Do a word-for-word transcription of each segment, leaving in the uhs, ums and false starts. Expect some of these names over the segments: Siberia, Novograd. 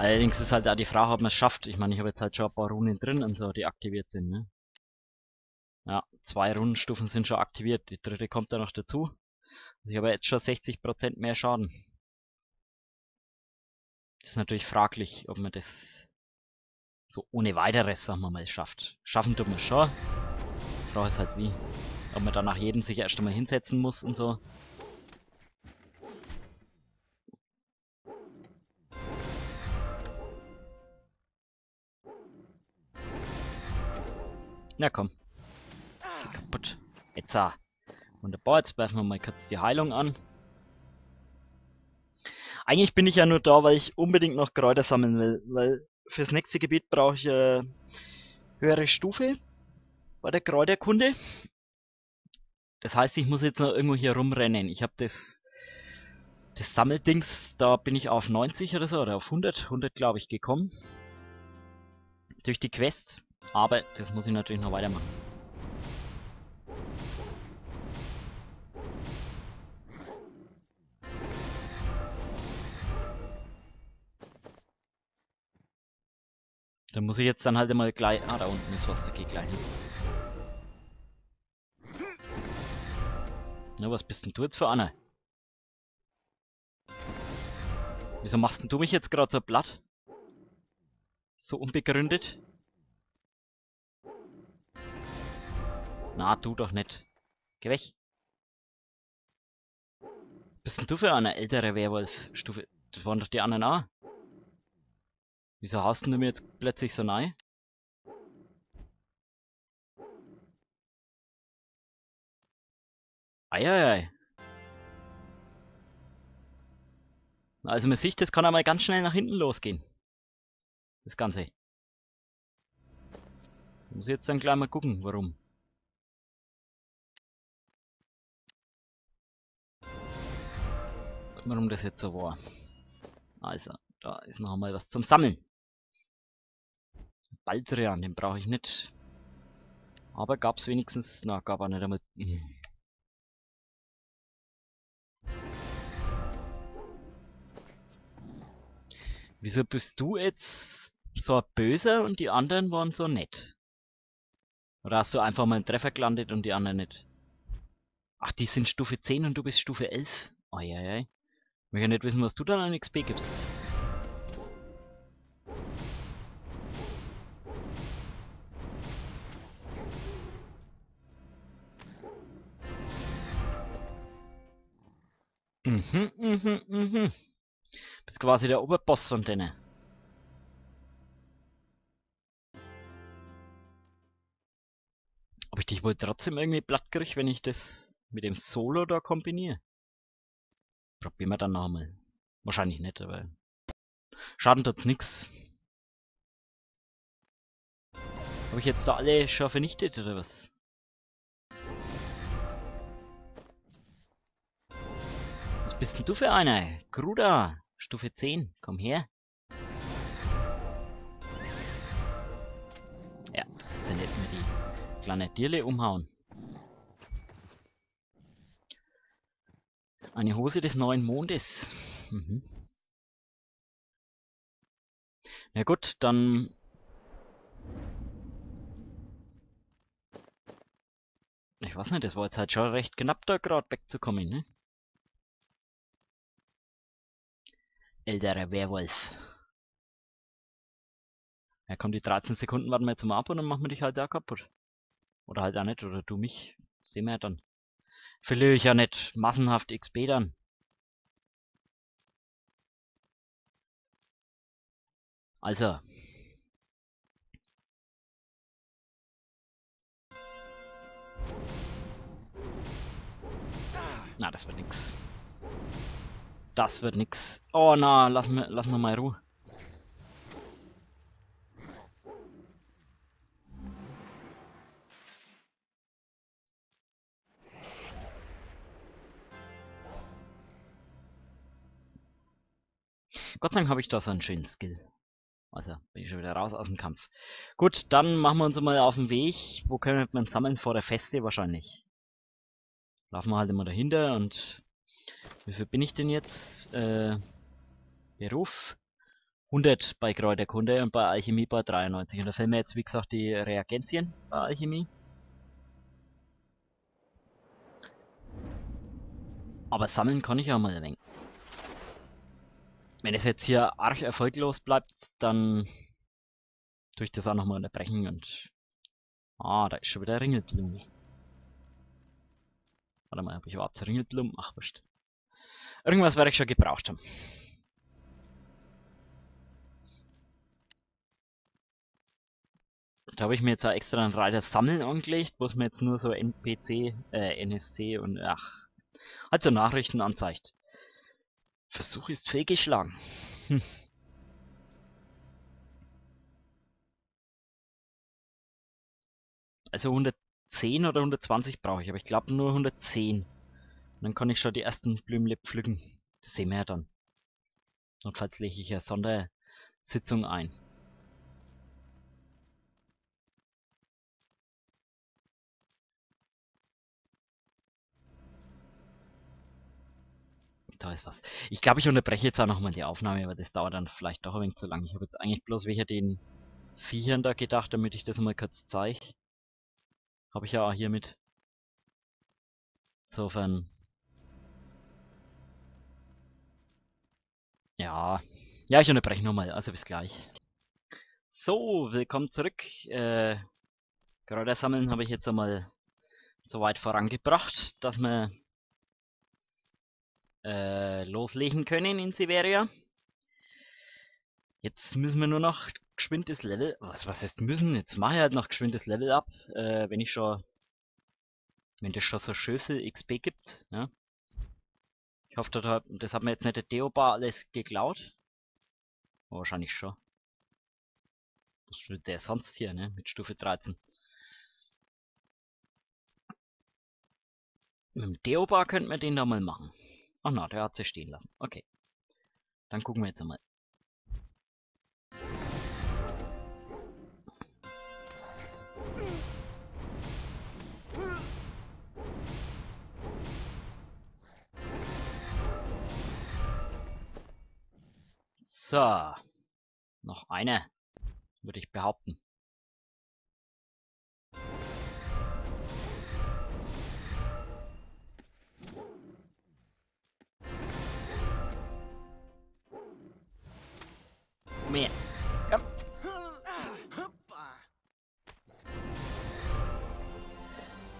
Allerdings ist halt da die Frage, ob man es schafft. Ich meine, ich habe jetzt halt schon ein paar Runen drin und so, die aktiviert sind, ne? Ja, zwei Runenstufen sind schon aktiviert, die dritte kommt dann noch dazu. Ich habe jetzt schon sechzig Prozent mehr Schaden. Das ist natürlich fraglich, ob man das so ohne weiteres, sagen wir mal, schafft. Schaffen tut man schon. Ich brauche es halt wie. Ob man dann nach jedem sich erst einmal hinsetzen muss und so. Na komm. Geh kaputt. Jetzt ah. Wunderbar, jetzt werfen wir mal kurz die Heilung an. Eigentlich bin ich ja nur da, weil ich unbedingt noch Kräuter sammeln will, weil fürs nächste Gebiet brauche ich äh, höhere Stufe bei der Kräuterkunde. Das heißt, ich muss jetzt noch irgendwo hier rumrennen. Ich habe das, das Sammeldings, da bin ich auf neunzig oder so, oder auf hundert, hundert glaube ich, gekommen. Durch die Quest, aber das muss ich natürlich noch weitermachen. Da muss ich jetzt dann halt immer gleich... Ah, da unten ist was, da geht gleich hin. Na, was bist denn du jetzt für einer? Wieso machst denn du mich jetzt gerade so platt? So unbegründet? Na, tu doch nicht. Geh weg. Bist denn du für einer ältere Werwolf-Stufe? Das waren doch die anderen auch. Wieso hast du mir jetzt plötzlich so nahe? Eieiei. Also man sieht, das kann einmal ganz schnell nach hinten losgehen. Das Ganze. Ich muss jetzt dann gleich mal gucken, warum. Warum das jetzt so war. Also, da ist noch einmal was zum Sammeln. Baldrian, den brauche ich nicht. Aber gab es wenigstens... Na, gab er nicht einmal... Wieso bist du jetzt so ein Böser und die anderen waren so nett? Oder hast du einfach mal einen Treffer gelandet und die anderen nicht? Ach, die sind Stufe zehn und du bist Stufe elf? Eieiei. Ich möchte ja nicht wissen, was du dann an X P gibst. Mhm, mhm, mhm. Bist quasi der Oberboss von denen. Aber ich dich wohl trotzdem irgendwie platt kriege, wenn ich das mit dem Solo da kombiniere. Probieren wir dann nochmal. Wahrscheinlich nicht, aber Schaden tut's nix. Habe ich jetzt da alle schon vernichtet oder was? Bist denn du für einer? Gruda, Stufe zehn, komm her. Ja, das ist ja nicht mehr die kleine Dirle umhauen. Eine Hose des neuen Mondes. Mhm. Na gut, dann... Ich weiß nicht, das war jetzt halt schon recht knapp da gerade wegzukommen, ne? Älterer Werwolf. Ja komm, die dreizehn Sekunden warten wir jetzt mal ab und dann machen wir dich halt da kaputt. Oder halt auch nicht, oder du mich. Das sehen wir ja dann. Verliere ich ja nicht massenhaft X P dann. Also. Na, das wird nix. Das wird nix. Oh na, lass mir, lass mir mal Ruhe. Gott sei Dank habe ich da so einen schönen Skill. Also, bin ich schon wieder raus aus dem Kampf. Gut, dann machen wir uns mal auf den Weg. Wo können wir uns sammeln? Vor der Feste wahrscheinlich. Laufen wir halt immer dahinter und... Wie viel bin ich denn jetzt? Äh, Beruf hundert bei Kräuterkunde und bei Alchemie bei dreiundneunzig. Und da fehlen mir jetzt, wie gesagt, die Reagenzien bei Alchemie. Aber sammeln kann ich ja mal eine Menge. Wenn es jetzt hier arg erfolglos bleibt, dann tue ich das auch nochmal unterbrechen und... Ah, da ist schon wieder Ringelblume. Warte mal, habe ich überhaupt Ringelblumen? Ach, wurscht. Irgendwas werde ich schon gebraucht haben. Da habe ich mir jetzt auch extra einen Reiter Sammeln angelegt, wo es mir jetzt nur so N P C, äh, N S C und ach, halt so Nachrichten anzeigt. Versuch ist fehlgeschlagen. Hm. Also hundertzehn oder hundertzwanzig brauche ich, aber ich glaube nur hundertzehn. Und dann kann ich schon die ersten Blümle pflücken. Das sehen wir ja dann. Notfalls lege ich ja Sondersitzung ein. Da ist was. Ich glaube, ich unterbreche jetzt auch nochmal die Aufnahme, aber das dauert dann vielleicht doch ein wenig zu lang. Ich habe jetzt eigentlich bloß wegen den Viechern da gedacht, damit ich das mal kurz zeige. Habe ich ja auch hiermit. Insofern. Ja. Ja, ich unterbreche nochmal. Also bis gleich. So, willkommen zurück. Äh, Kräuter sammeln habe ich jetzt einmal so weit vorangebracht, dass man Äh, loslegen können in Siberia. Jetzt müssen wir nur noch geschwindes Level... Was, was heißt müssen? Jetzt mache ich halt noch geschwindes Level ab, äh, wenn ich schon... Wenn das schon so Schöfel X P gibt, ja. Ich hoffe, das hat, das hat mir jetzt nicht der Deobar alles geklaut. Oh, wahrscheinlich schon. Was will der sonst hier, ne? Mit Stufe dreizehn. Mit dem Deobar könnten wir den da mal machen. Ach na, der hat sie stehen lassen. Okay. Dann gucken wir jetzt mal. So. Noch eine, würde ich behaupten. Mehr. Ja.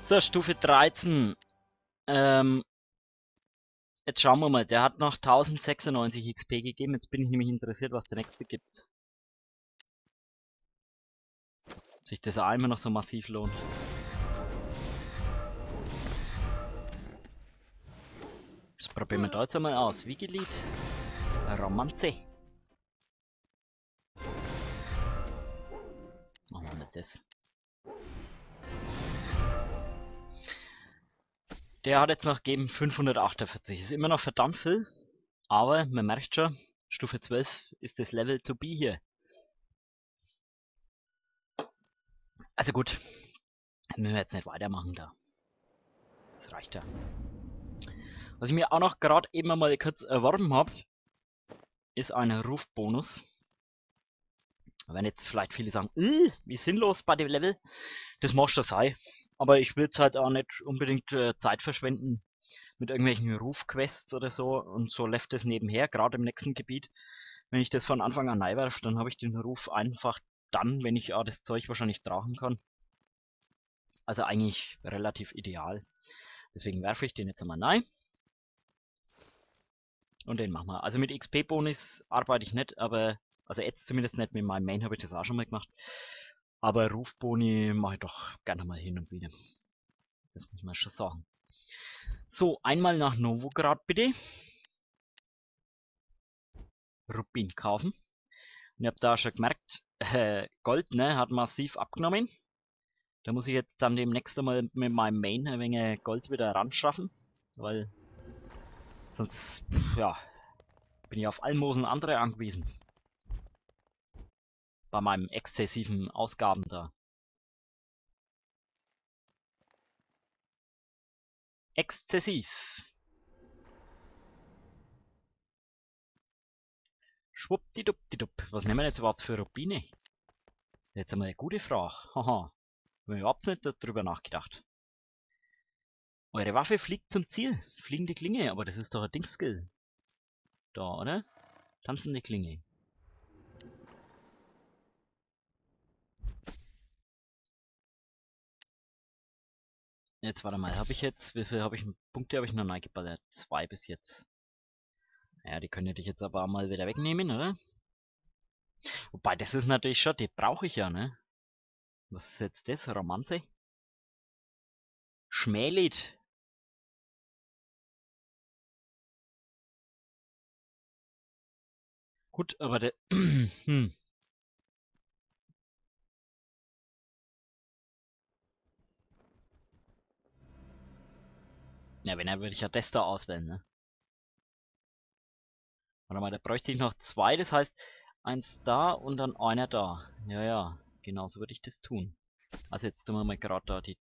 So, Stufe dreizehn. Ähm, jetzt schauen wir mal. Der hat noch tausendsechsundneunzig X P gegeben. Jetzt bin ich nämlich interessiert, was der nächste gibt. Ob sich das einmal noch so massiv lohnt. Das probieren wir da jetzt einmal aus. Wiegelied. Romanze. Machen wir mit das. Der hat jetzt noch gegeben fünfhundertachtundvierzig. Ist immer noch verdammt viel. Aber man merkt schon, Stufe zwölf ist das Level to be hier. Also gut. Müssen wir jetzt nicht weitermachen da. Das reicht ja. Was ich mir auch noch gerade eben mal kurz erworben habe, ist ein Rufbonus. Wenn jetzt vielleicht viele sagen, wie sinnlos bei dem Level, das mag schon sein. Aber ich will jetzt halt auch nicht unbedingt äh, Zeit verschwenden mit irgendwelchen Rufquests oder so. Und so läuft das nebenher, gerade im nächsten Gebiet. Wenn ich das von Anfang an reinwerfe, dann habe ich den Ruf einfach dann, wenn ich auch das Zeug wahrscheinlich tragen kann. Also eigentlich relativ ideal. Deswegen werfe ich den jetzt einmal rein. Und den machen wir. Also mit X P-Bonus arbeite ich nicht, aber... Also jetzt zumindest nicht, mit meinem Main habe ich das auch schon mal gemacht. Aber Rufboni mache ich doch gerne mal hin und wieder. Das muss man schon sagen. So, einmal nach Novograd bitte. Rubin kaufen. Und ihr habt da schon gemerkt, äh, Gold, ne, hat massiv abgenommen. Da muss ich jetzt dann demnächst einmal mit meinem Main ein wenig Gold wieder ran schaffen. Weil sonst, ja, bin ich auf Almosen andere angewiesen. Bei meinem exzessiven Ausgaben da. Exzessiv. Schwuppdiduppdidupp. Was nehmen wir jetzt überhaupt für Rubine? Jetzt haben wir eine gute Frage. Haha. Wir haben überhaupt nicht darüber nachgedacht. Eure Waffe fliegt zum Ziel. Fliegende Klinge, aber das ist doch ein Dingskill. Da, oder? Tanzende Klinge. Jetzt warte mal, habe ich jetzt, wie viele hab ich, Punkte habe ich noch reingeballert? Zwei bis jetzt. Naja, die könnte ich jetzt aber mal wieder wegnehmen, oder? Wobei, das ist natürlich schon, die brauche ich ja, ne? Was ist jetzt das? Romanze? Schmählied! Gut, aber der... hm. Ja, wenn er würde ich ja das da auswählen, ne? Warte mal, da bräuchte ich noch zwei, das heißt eins da und dann einer da. Ja, ja, genau so würde ich das tun. Also jetzt tun wir mal gerade da die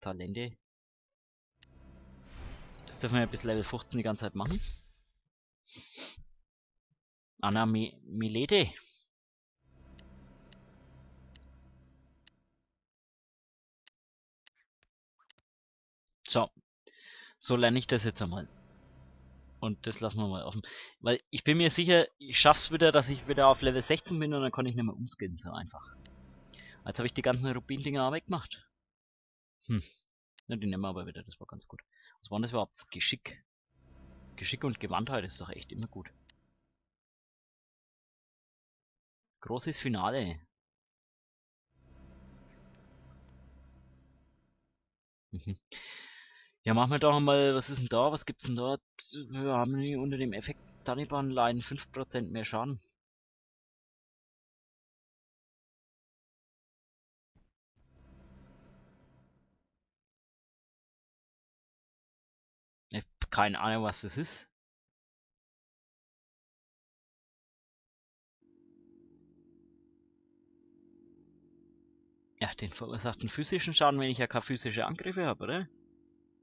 Talente. Das dürfen wir bis Level fünfzehn die ganze Zeit machen. Anna Mi Milete. So. So lerne ich das jetzt einmal. Und das lassen wir mal offen. Weil ich bin mir sicher, ich schaff's wieder, dass ich wieder auf Level sechzehn bin und dann kann ich nicht mehr umskinnen, so einfach. Jetzt habe ich die ganzen Rubin-Dinger weggemacht. Hm. Ja, die nehmen wir aber wieder, das war ganz gut. Was war denn das überhaupt? Geschick. Geschick und Gewandtheit ist doch echt immer gut. Großes Finale. Mhm. Ja, machen wir doch mal, was ist denn da, was gibt's denn da? Wir haben hier unter dem Effekt Taliban leiden fünf Prozent mehr Schaden. Ich hab keine Ahnung, was das ist. Ja, den verursachten physischen Schaden, wenn ich ja keine physischen Angriffe habe, oder?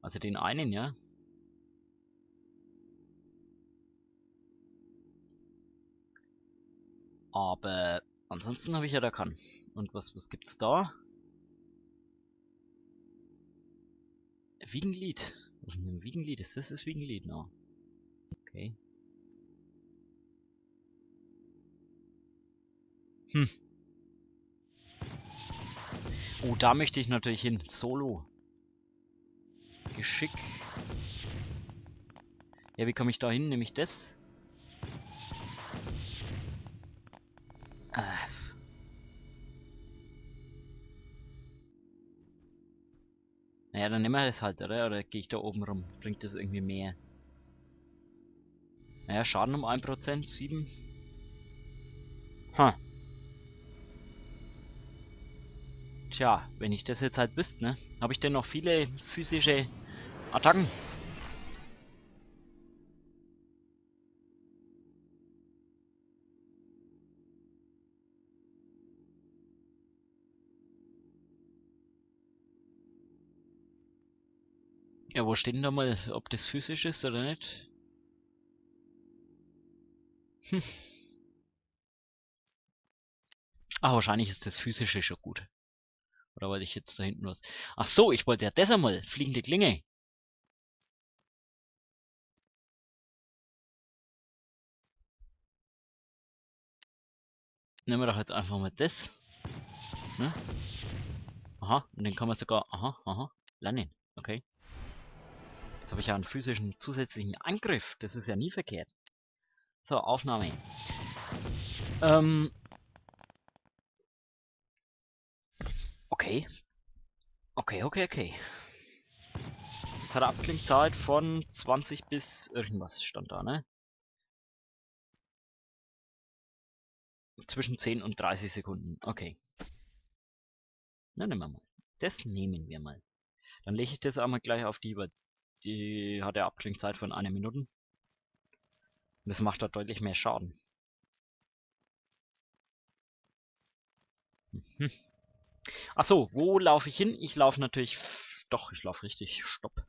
Also den einen, ja. Aber ansonsten habe ich ja da keinen. Und was, was gibt's da? Wiegenlied. Was ist denn ein Wiegenlied? Ist das das Wiegenlied? No. Okay. Hm. Oh, da möchte ich natürlich hin. Solo. Geschick. Ja, wie komme ich da hin? Nehme ich das? Äh. Naja, dann nehmen wir das halt, oder? Oder gehe ich da oben rum? Bringt das irgendwie mehr? Naja, Schaden um ein Prozent, sieben. Hm. Tja, wenn ich das jetzt halt wüsste, ne? Habe ich denn noch viele physische Attacken? Ja, wo steht denn da mal, ob das physisch ist oder nicht? Hm. Ah, wahrscheinlich ist das physische schon gut. Oder wollte ich jetzt da hinten was? Ach so, ich wollte ja das einmal. Fliegende Klinge. Nehmen wir doch jetzt einfach mal das. Ne? Aha, und den kann man sogar... Aha, aha. Lernen. Okay. Jetzt habe ich ja einen physischen zusätzlichen Angriff. Das ist ja nie verkehrt. So, Aufnahme. Ähm... Okay. Okay, okay, okay. Das hat eine Abklingzeit von zwanzig bis irgendwas stand da, ne? Zwischen zehn und dreißig Sekunden. Okay. Na, nehmen wir mal. Das nehmen wir mal. Dann lege ich das einmal gleich auf die, weil die hat eine Abklingzeit von einer Minute. Und das macht da deutlich mehr Schaden. Mhm. Achso, wo laufe ich hin? Ich laufe natürlich... Doch, ich laufe richtig. Stopp.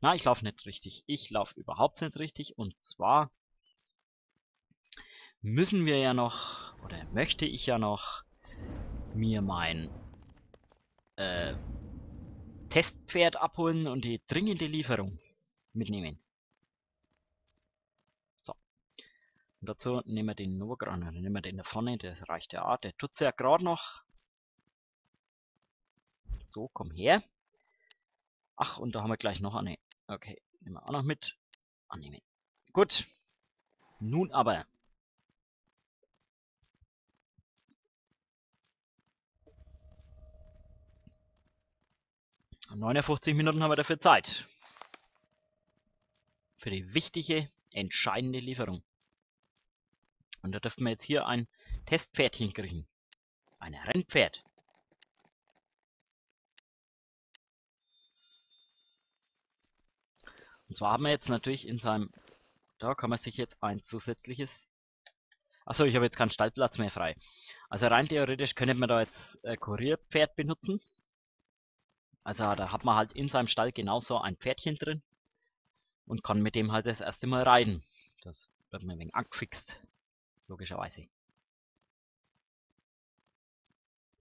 Na, ich laufe nicht richtig. Ich laufe überhaupt nicht richtig. Und zwar müssen wir ja noch, oder möchte ich ja noch, mir mein äh, Testpferd abholen und die dringende Lieferung mitnehmen. So. Und dazu nehmen wir den Novograd, dann nehmen wir den da vorne, das reicht ja auch, der tut's ja gerade noch. So, komm her. Ach, und da haben wir gleich noch eine. Okay, nehmen wir auch noch mit. Annehmen. Gut. Nun aber. neunundfünfzig Minuten haben wir dafür Zeit. Für die wichtige, entscheidende Lieferung. Und da dürften wir jetzt hier ein Testpferd hinkriegen. Ein Rennpferd. Und zwar haben wir jetzt natürlich in seinem... Da kann man sich jetzt ein zusätzliches... Achso, ich habe jetzt keinen Stallplatz mehr frei. Also rein theoretisch könnte man da jetzt äh, Kurierpferd benutzen. Also da hat man halt in seinem Stall genauso ein Pferdchen drin und kann mit dem halt das erste Mal reiten. Das wird mir ein wenig angefixt, logischerweise.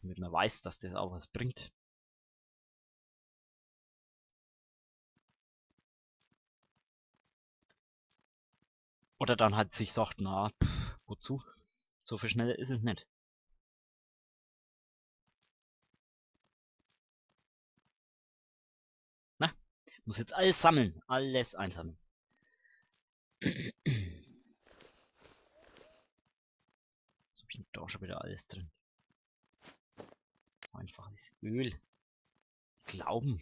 Damit man weiß, dass das auch was bringt. Oder dann halt sich sagt, na, pff, wozu? So viel schneller ist es nicht. Na, muss jetzt alles sammeln, alles einsammeln. Was hab ich denn da schon wieder alles drin? Einfaches Öl. Glauben.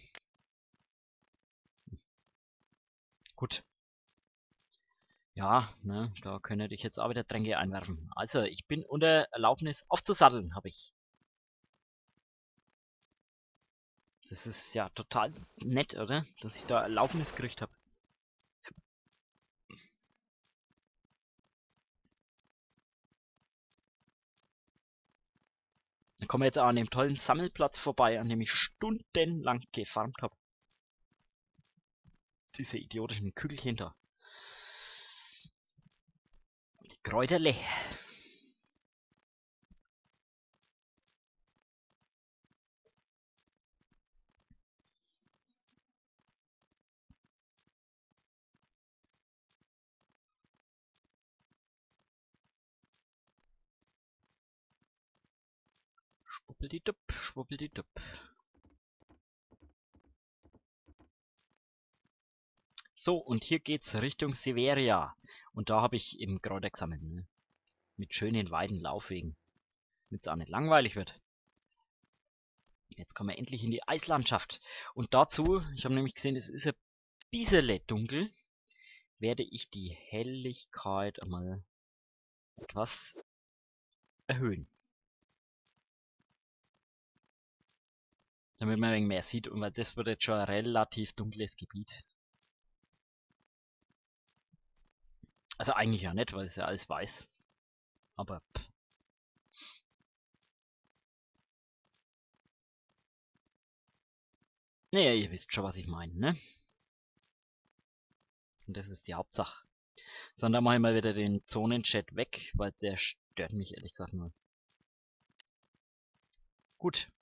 Gut. Ja, ne, da könnte ich jetzt auch wieder Tränke einwerfen. Also, ich bin unter Erlaubnis aufzusatteln, habe ich. Das ist ja total nett, oder? Dass ich da Erlaubnis gekriegt habe. Dann kommen wir jetzt auch an dem tollen Sammelplatz vorbei, an dem ich stundenlang gefarmt habe. Diese idiotischen Kügelchen da. Kräuterle. Schwuppeldidupp, schwuppeldidupp. So, und hier geht's Richtung Siberia. Und da habe ich eben Kräuter gesammelt, ne? Mit schönen weiten Laufwegen. Damit es auch nicht langweilig wird. Jetzt kommen wir endlich in die Eislandschaft. Und dazu, ich habe nämlich gesehen, es ist ein bisschen dunkel, werde ich die Helligkeit einmal etwas erhöhen. Damit man ein wenig mehr sieht, und weil das wird jetzt schon ein relativ dunkles Gebiet. Also eigentlich ja nicht, weil es ja alles weiß. Aber pff. Naja, ihr wisst schon, was ich meine, ne? Und das ist die Hauptsache. Sondern mache ich mal wieder den Zonenchat weg, weil der stört mich ehrlich gesagt nur. Gut.